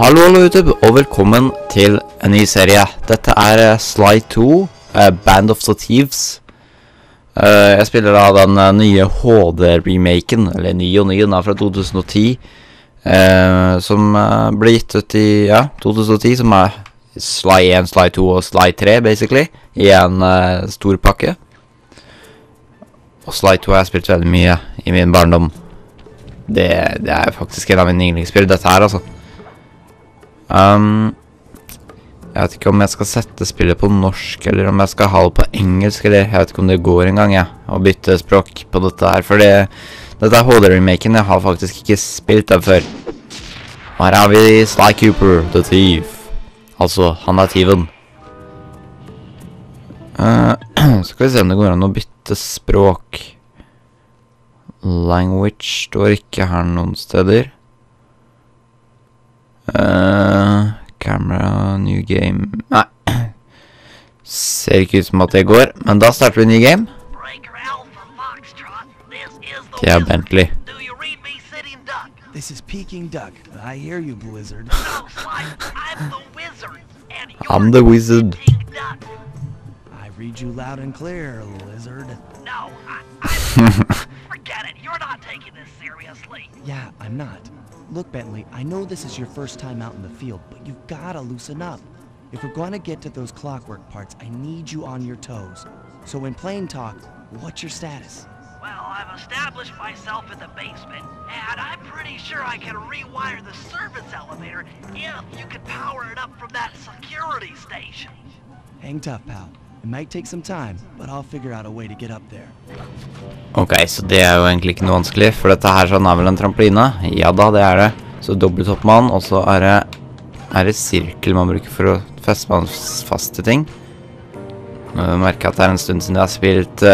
Hallo alle YouTube, og velkommen til en ny serie. Dette er Sly 2, Band of Thieves. Jeg spiller da den nye HD-remaken, eller ny og ny, den er fra 2010. Som ble gitt ut i, 2010, som er Sly 1, Sly 2 og Sly 3, basically. I en stor pakke. Og Sly 2 har jeg spilt veldig mye i min barndom. Det er faktisk en av mine yndlingsspill, dette her, altså. Jeg vet ikke om jeg skal sette spillet på norsk, eller om jeg skal ha det på engelsk, eller jeg vet ikke om det går en gang, å bytte språk på dette her, for dette er HD-remaken, jeg har faktisk ikke spilt den før. Og her har vi Sly Cooper, the thief. Altså, han er tyven. Skal vi se om det går an å bytte språk. Language står ikke her noen steder. Camera, new game. Nei. Ser ikke ut som at det går. Men da starter vi en ny game. Det er Bentley. I'm the wizard. Read you loud and clear, lizard. No, forget it. You're not taking this seriously. Yeah, I'm not. Look, Bentley, I know this is your first time out in the field, but you've got to loosen up. If we're going to get to those clockwork parts, I need you on your toes. So in plain talk, what's your status? Well, I've established myself in the basement, and I'm pretty sure I can rewire the service elevator if you could power it up from that security station. Hang tough, pal. It might take some time, but I'll figure out a way to get up there. Okay, så det er jo egentlig ikke noe vanskelig, for dette her sånn er vel en trampoline. Ja da, det er det. Så dobbelt hopper man, og så er det sirkel man bruker for å feste man fast til ting. Jeg merker at det er en stund siden jeg har spilt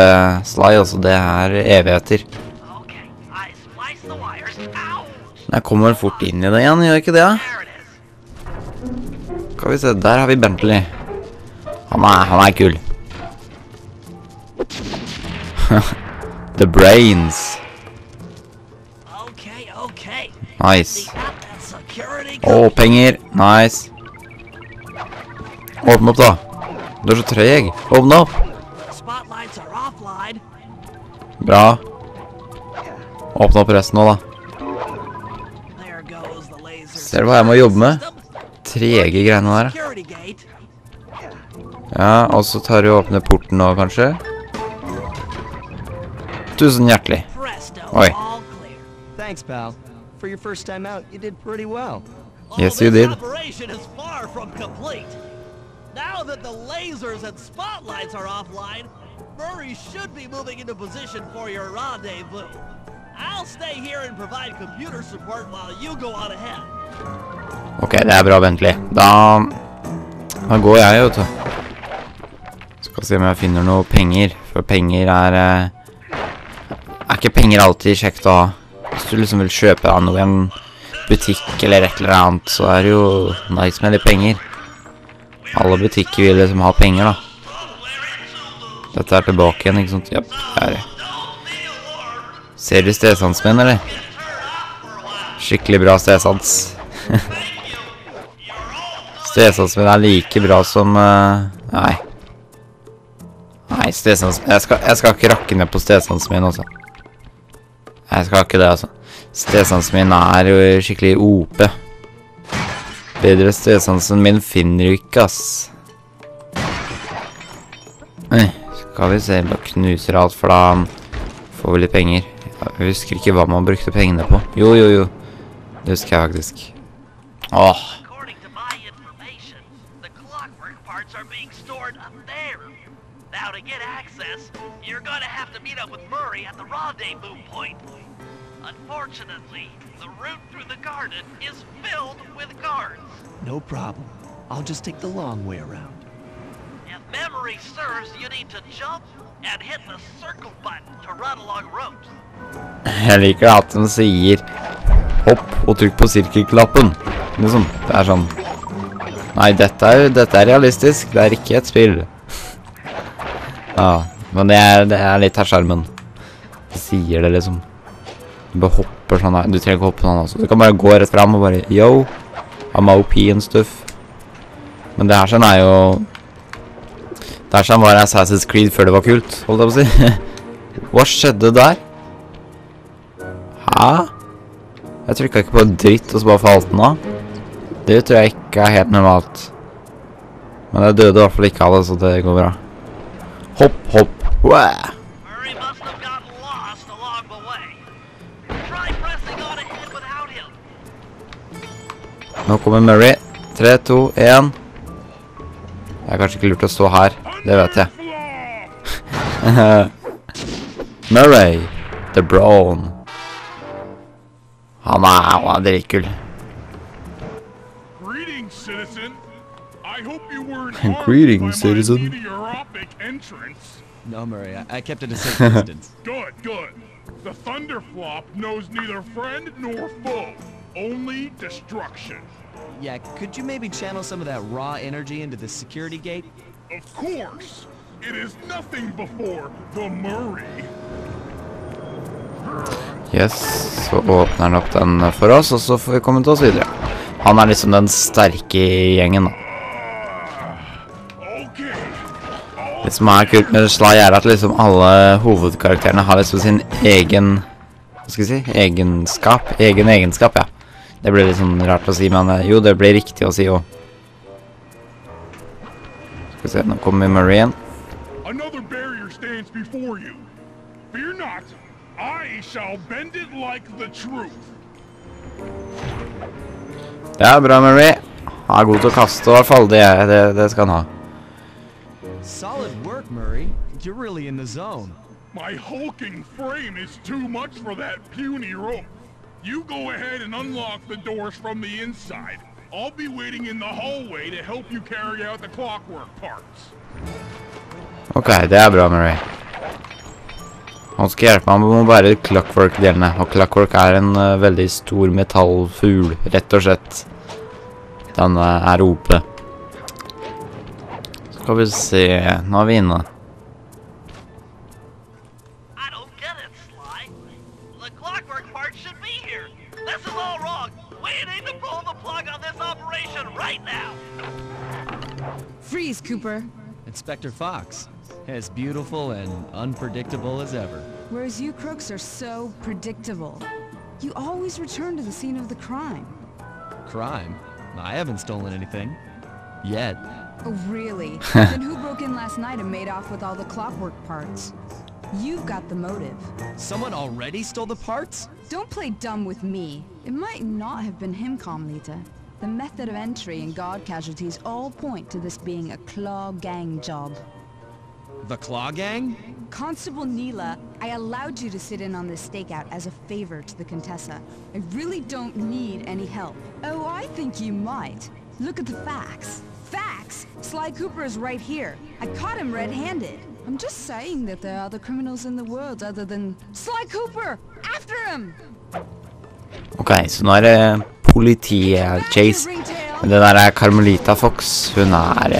Sly, altså det er evigheter. Jeg kommer fort inn i det igjen, gjør ikke det? Skal vi se, der har vi Bentley. Han er kul. The brains. Nice. Penger. Nice. Åpne opp da. Du er så treg. Åpne opp. Bra. Åpne opp resten nå da. Ser du hva jeg må jobbe med? Trege greiene der. Ja, og så tar du og åpner porten nå, kanskje. Tusen hjertelig. Oi. Yes, you did. Now that the lasers and spotlights are offline, Murray should be moving into position for your rendezvous. I'll stay here and provide computer support while you go on ahead. Okay, det er bra, Bentley. Da går jeg, vet du. Skal se om jeg finner noen penger, for penger er ikke penger alltid kjekt å ha. Hvis du liksom vil kjøpe deg noe i en butikk eller et eller annet, så er det jo nice med litt penger. Alle butikker vil liksom ha penger da. Dette er tilbake igjen, ikke sant? Japp, her er det. Ser du stedsans min, eller? Skikkelig bra stedsans. Stedsans min er like bra som... nei. Nei, stedsansen, jeg skal ikke rakke ned på stedsansen min også. Jeg skal ikke det, altså. Stedsansen min er jo skikkelig OP. Bedre stedsansen min finner du ikke, ass. Skal vi se, bare knuser alt, for da får vi litt penger. Jeg husker ikke hva man brukte pengene på. Jo. Det husker jeg faktisk. Åh. Now to get access, you're going to have to meet up with Murray at the rendezvous point. Unfortunately, the route through the garden is filled with guards. No problem. I'll just take the long way around. If memory serves, you need to jump and hit the circle button to run along ropes. Jeg liker at den sier hopp og trykk på sirkelknappen. Liksom, det er sånn. Nei, dette er realistisk. Det er ikke et spill. Ja, men det er litt her skjermen. Det sier det liksom. Du bare hopper hopper sånn her. Du trenger ikke hoppe sånn også. Du kan bare gå rett frem og bare, yo, I'm OP and stuff. Men det her sånn er jo... Det her sånn var Assassin's Creed før det var kult, holdt jeg på å si. Hva skjedde der? Hæ? Jeg trykket ikke på dritt og så bare falt den av. Det tror jeg ikke er helt normalt. Men jeg døde i hvert fall ikke av det, så det går bra. Hopp, hopp. Wow. Nå kommer Murray. 3, 2, 1. Det er kanskje ikke lurt å stå her. Det vet jeg. Murray. The Brown. Han er dritkul. Greetings, citizen. No, Murray, I kept it a safe distance. Good, good. The Thunderflop knows neither friend nor foe. Only destruction. Yeah, could you maybe channel some of that raw energy into the security gate? Of course. It is nothing before the Murray. Yes, så åpner han opp den for oss, og så får vi komme til oss videre. Han er liksom den sterke gjengen da. Det som er kult med Sly er at liksom alle hovedkarakterene har liksom sin egen... Hva skal jeg si? Egenskap. Egen egenskap, ja. Det blir litt sånn rart å si, men jo, det blir riktig å si jo. Skal vi se, nå kommer Murray igjen. Det er bra, Murray. Han er god til å kaste, i hvert fall. Det skal han ha. Solid work, Murray. You're really in the zone. My hulking frame is too much for that puny rope. You go ahead and unlock the doors from the inside. I'll be waiting in the hallway to help you carry out the clockwork parts. Okay, det er bra, Murray. Han skal hjelpe meg med å bære clockwork-delene, og clockwork er en veldig stor metallfugl, rett og slett. Den er oppe. Skal vi se, nå er vi inne. Freeze, Cooper. Inspector Fox, as beautiful and unpredictable as ever. Whereas you crooks are so predictable. You always return to the scene of the crime. Crime? I haven't stolen anything. Yet. Oh, really? Then who broke in last night and made off with all the clockwork parts? You've got the motive. Someone already stole the parts? Don't play dumb with me. It might not have been him, Carmelita. The method of entry and guard casualties all point to this being a Claw Gang job. The Claw Gang? Constable Neyla, I allowed you to sit in on this stakeout as a favor to the Contessa. I really don't need any help. Oh, I think you might. Look at the facts. Facts! Sly Cooper is right here. I caught him red-handed. I'm just saying that there are other criminals in the world other than... Sly Cooper! After him! Okay, so now politi-chase. Men den der er Carmelita Fox. Hun er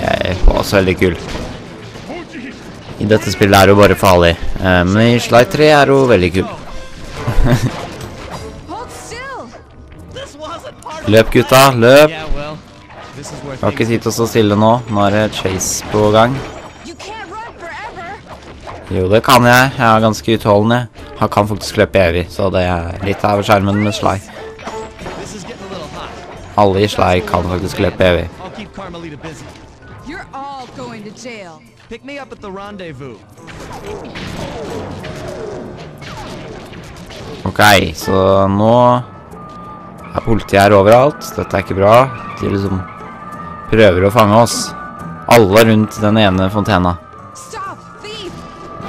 også veldig kul. I dette spillet er hun bare farlig. Men i Sly 3 er hun veldig kul. Løp gutta, løp! Jeg har ikke tid til å stå stille nå. Nå er det chase på gang. Jo, det kan jeg. Jeg er ganske utholdende. Han kan faktisk løpe evig, så det er litt av skjermen med Sly. Alle i Sly kan faktisk løpe evig. Ok, så nå er politiet her overalt. Dette er ikke bra. De liksom prøver å fange oss. Alle rundt den ene fontena.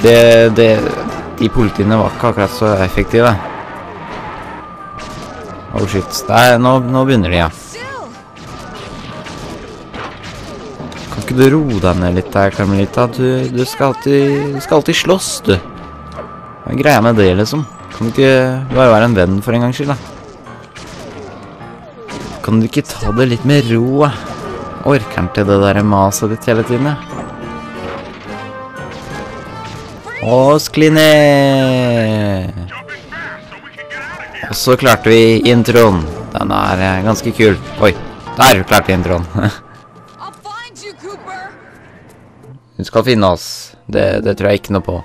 De politiene var ikke akkurat så effektive. Oh shit, der, nå begynner de, ja. Kan ikke du roe deg ned litt der, Carmelita? Du skal alltid slåss, du. Hva er greia med det, liksom? Kan du ikke bare være en venn for en gangs skyld, da? Kan du ikke ta det litt med ro, da? Orker han til det der maset ditt hele tiden, ja? Å, skli ned! Og så klarte vi introen. Den er ganske kul. Oi, der klarte vi introen. Hun skal finne oss. Det tror jeg ikke noe på.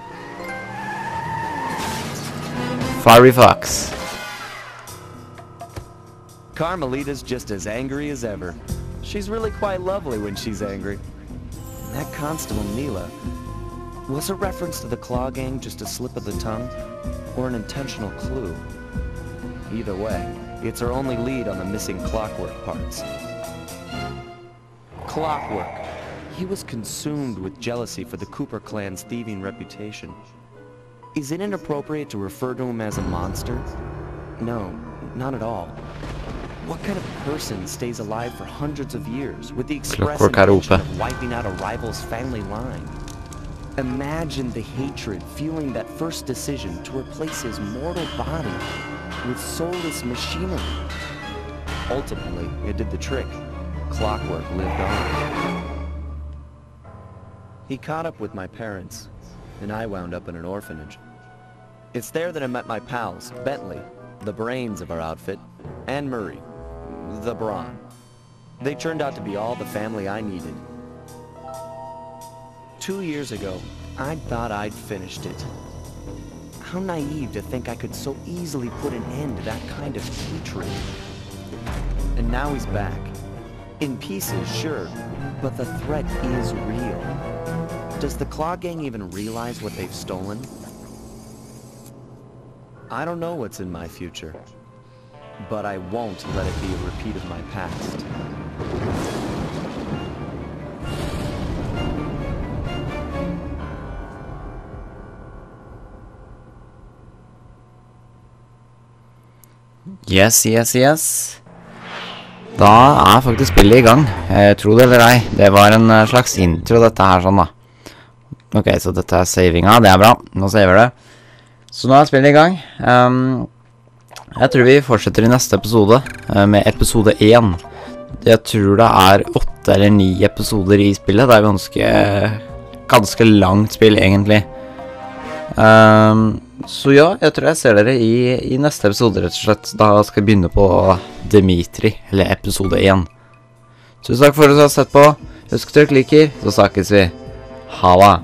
Fiery Fox. Carmelita's just as angry as ever. She's really quite lovely when she's angry. That Constable Neyla, was a reference to the Claw Gang just a slip of the tongue, or an intentional clue? Either way, it's her only lead on the missing clockwork parts. Clockwork. He was consumed with jealousy for the Cooper clan's thieving reputation. Is it inappropriate to refer to him as a monster? No, not at all. What kind of person stays alive for hundreds of years with the express intention of wiping out a rival's family line? Imagine the hatred fueling that first decision to replace his mortal body with soulless machinery. Ultimately, it did the trick. Clockwork lived on. He caught up with my parents, and I wound up in an orphanage. It's there that I met my pals, Bentley, the brains of our outfit, and Murray, the brawn. They turned out to be all the family I needed. 2 years ago, I thought I'd finished it. How naive to think I could so easily put an end to that kind of hatred. And now he's back. In pieces, sure, but the threat is real. Does the Claw Gang even realize what they've stolen? I don't know what's in my future, but I won't let it be a repeat of my past. Yes. Da er faktisk spillet i gang. Tro det eller ei. Det var en slags intro dette her sånn da. Ok, så dette er savinga. Det er bra. Nå saver det. Så nå er spillet i gang. Jeg tror vi fortsetter i neste episode med episode 1. Jeg tror det er 8 eller 9 episoder i spillet. Det er ganske langt spill egentlig. Så ja, jeg tror jeg ser dere i neste episode rett og slett. Da skal jeg begynne på Dimitri, eller episode 1. Tusen takk for at du har sett på. Husk at dere liker, så snakkes vi. Ha det!